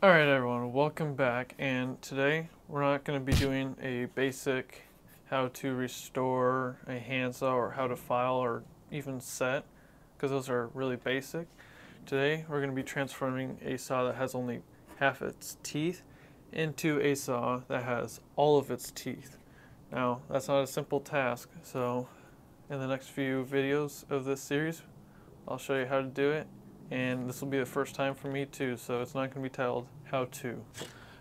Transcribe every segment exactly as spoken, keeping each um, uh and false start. Alright everyone, welcome back, and today we're not going to be doing a basic how to restore a handsaw or how to file or even set, because those are really basic. Today we're going to be transforming a saw that has only half its teeth into a saw that has all of its teeth. Now that's not a simple task, so in the next few videos of this series I'll show you how to do it. And this will be the first time for me too, so it's not going to be titled How To.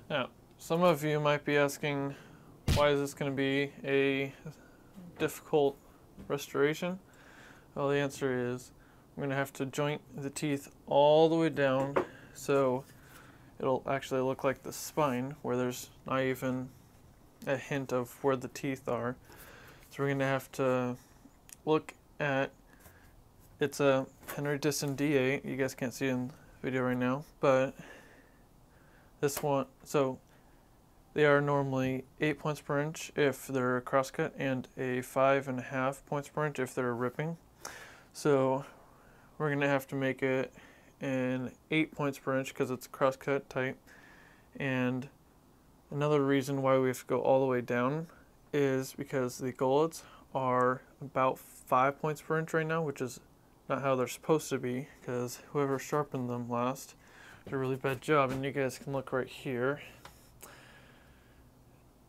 Now, some of you might be asking, why is this going to be a difficult restoration? Well, the answer is, I'm going to have to joint the teeth all the way down, so it'll actually look like the spine, where there's not even a hint of where the teeth are. So we're going to have to look at, it's a Henry Disson D eight, you guys can't see it in the video right now, but this one, so they are normally eight points per inch if they're a crosscut and a five and a half points per inch if they're ripping. So we're going to have to make it an eight points per inch because it's a crosscut type. And another reason why we have to go all the way down is because the gullets are about five points per inch right now, which is not how they're supposed to be, because whoever sharpened them last did a really bad job. And you guys can look right here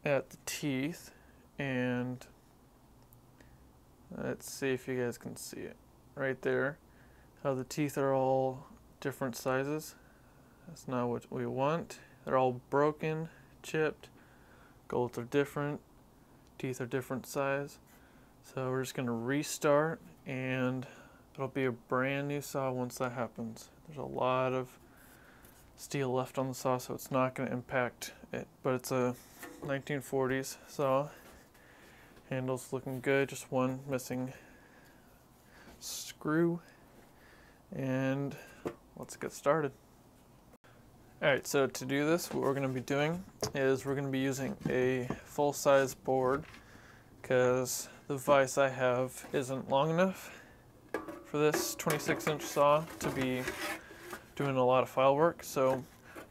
at the teeth, and let's see if you guys can see it right there, how the teeth are all different sizes. That's not what we want. They're all broken, chipped, gullets are different, teeth are different size. So we're just going to restart, and it'll be a brand new saw once that happens. There's a lot of steel left on the saw, so it's not going to impact it. But it's a nineteen forties saw. Handle's looking good, just one missing screw. And let's get started. Alright, so to do this, what we're going to be doing is we're going to be using a full-size board, because the vise I have isn't long enough for this twenty-six inch saw to be doing a lot of file work. So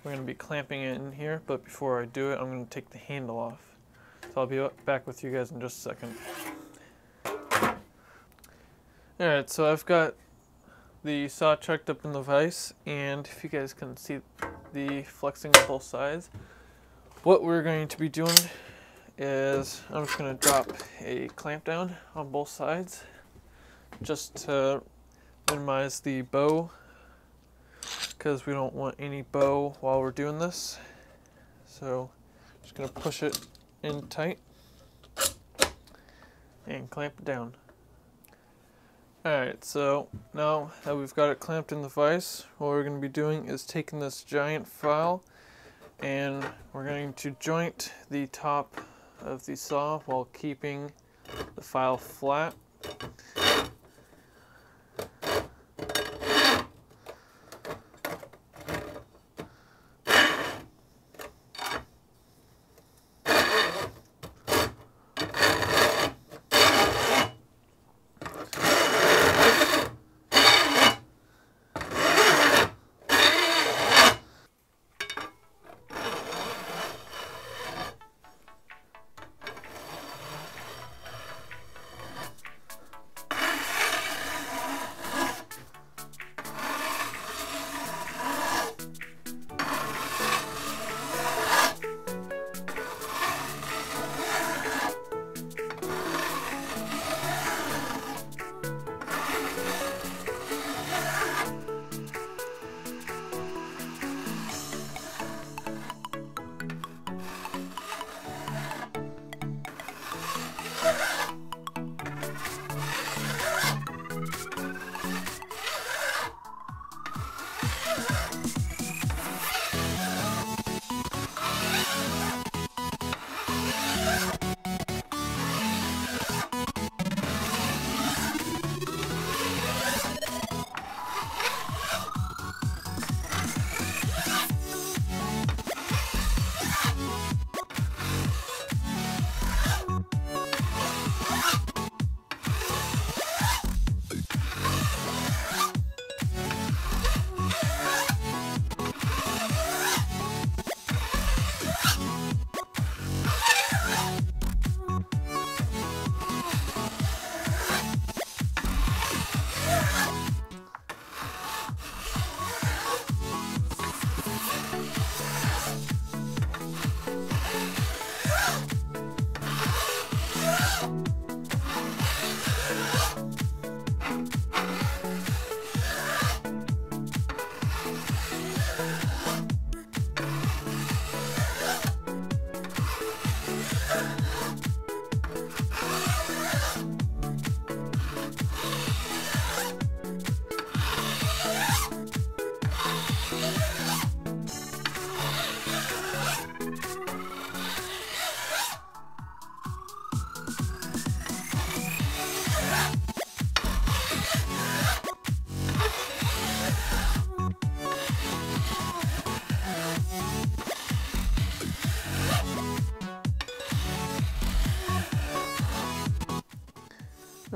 we're going to be clamping it in here, but before I do it, I'm going to take the handle off. So I'll be back with you guys in just a second. Alright, so I've got the saw chucked up in the vise, and if you guys can see the flexing of both sides, what we're going to be doing is I'm just going to drop a clamp down on both sides, just to minimize the bow, because we don't want any bow while we're doing this. So I'm just going to push it in tight and clamp it down. Alright, so now that we've got it clamped in the vise, what we're going to be doing is taking this giant file, and we're going to joint the top of the saw while keeping the file flat.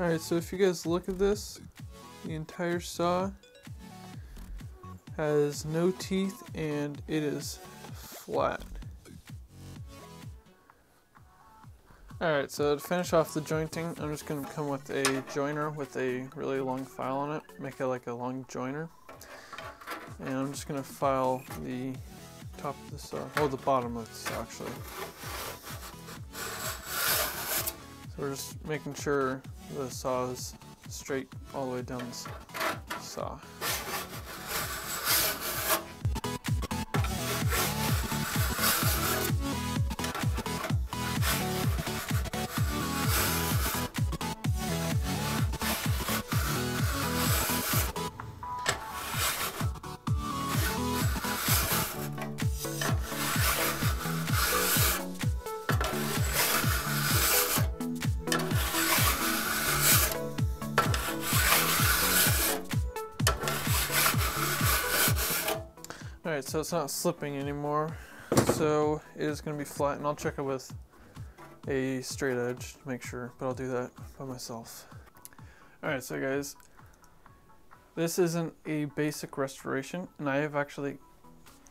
Alright, so if you guys look at this, the entire saw has no teeth and it is flat. Alright, so to finish off the jointing, I'm just going to come with a joiner with a really long file on it, make it like a long joiner. And I'm just going to file the top of the saw, or the bottom of the saw actually. So we're just making sure the saw is straight all the way down the saw. Alright, so it's not slipping anymore, so it is going to be flat, and I'll check it with a straight edge to make sure, but I'll do that by myself. Alright, so guys, this isn't a basic restoration, and I have actually,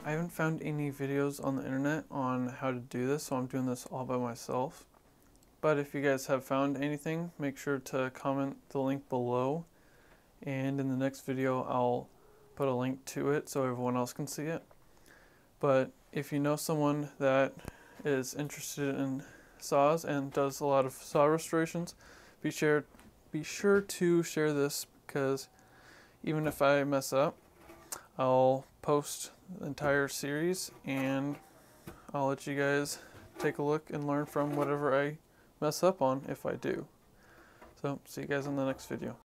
I haven't found any videos on the internet on how to do this, so I'm doing this all by myself. But if you guys have found anything, make sure to comment the link below, and in the next video I'll put a link to it so everyone else can see it. But if you know someone that is interested in saws and does a lot of saw restorations, be sure, be sure to share this, because even if I mess up, I'll post the entire series and I'll let you guys take a look and learn from whatever I mess up on if I do. So see you guys in the next video.